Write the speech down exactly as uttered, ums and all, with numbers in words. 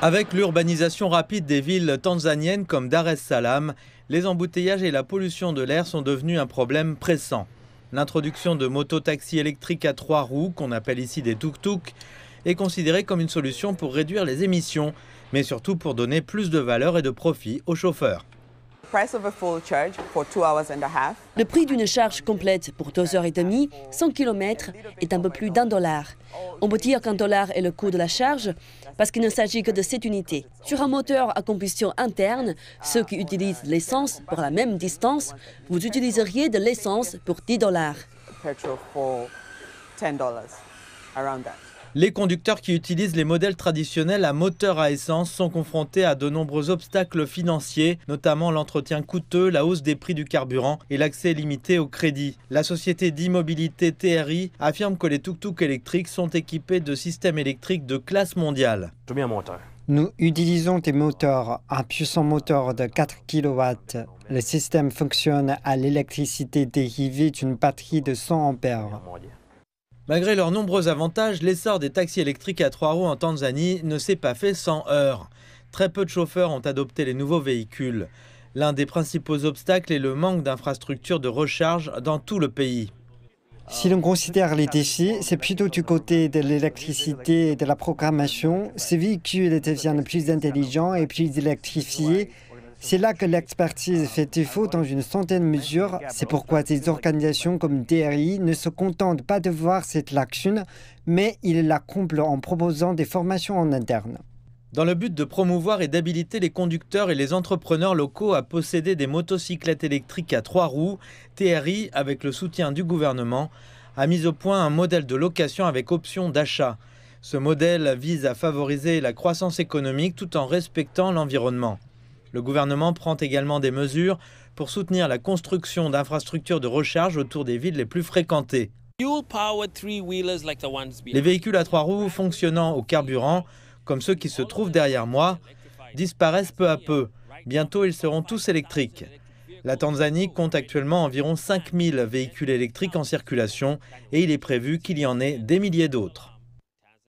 Avec l'urbanisation rapide des villes tanzaniennes comme Dar es Salaam, les embouteillages et la pollution de l'air sont devenus un problème pressant. L'introduction de mototaxis électriques à trois roues, qu'on appelle ici des tuk-tuk, est considérée comme une solution pour réduire les émissions, mais surtout pour donner plus de valeur et de profit aux chauffeurs. Le prix d'une charge complète pour deux heures trente, cent kilomètres, est un peu plus d'un dollar. On peut dire qu'un dollar est le coût de la charge parce qu'il ne s'agit que de cette unité. Sur un moteur à combustion interne, ceux qui utilisent l'essence pour la même distance, vous utiliseriez de l'essence pour dix dollars. Les conducteurs qui utilisent les modèles traditionnels à moteur à essence sont confrontés à de nombreux obstacles financiers, notamment l'entretien coûteux, la hausse des prix du carburant et l'accès limité au crédit. La société d'immobilité T R I affirme que les tuk-tuk électriques sont équipés de systèmes électriques de classe mondiale. Nous utilisons des moteurs, un puissant moteur de quatre kilowatts. Le système fonctionne à l'électricité dérivée d'une batterie de cent ampères. Malgré leurs nombreux avantages, l'essor des taxis électriques à trois roues en Tanzanie ne s'est pas fait sans heurts. Très peu de chauffeurs ont adopté les nouveaux véhicules. L'un des principaux obstacles est le manque d'infrastructures de recharge dans tout le pays. Si l'on considère les déchets, c'est plutôt du côté de l'électricité et de la programmation. Ces véhicules deviennent plus intelligents et plus électrifiés. C'est là que l'expertise fait défaut dans une centaine de mesures. C'est pourquoi des organisations comme T R I ne se contentent pas de voir cette lacune, mais ils la comblent en proposant des formations en interne. Dans le but de promouvoir et d'habiliter les conducteurs et les entrepreneurs locaux à posséder des motocyclettes électriques à trois roues, T R I, avec le soutien du gouvernement, a mis au point un modèle de location avec option d'achat. Ce modèle vise à favoriser la croissance économique tout en respectant l'environnement. Le gouvernement prend également des mesures pour soutenir la construction d'infrastructures de recharge autour des villes les plus fréquentées. Les véhicules à trois roues fonctionnant au carburant, comme ceux qui se trouvent derrière moi, disparaissent peu à peu. Bientôt, ils seront tous électriques. La Tanzanie compte actuellement environ cinq mille véhicules électriques en circulation et il est prévu qu'il y en ait des milliers d'autres.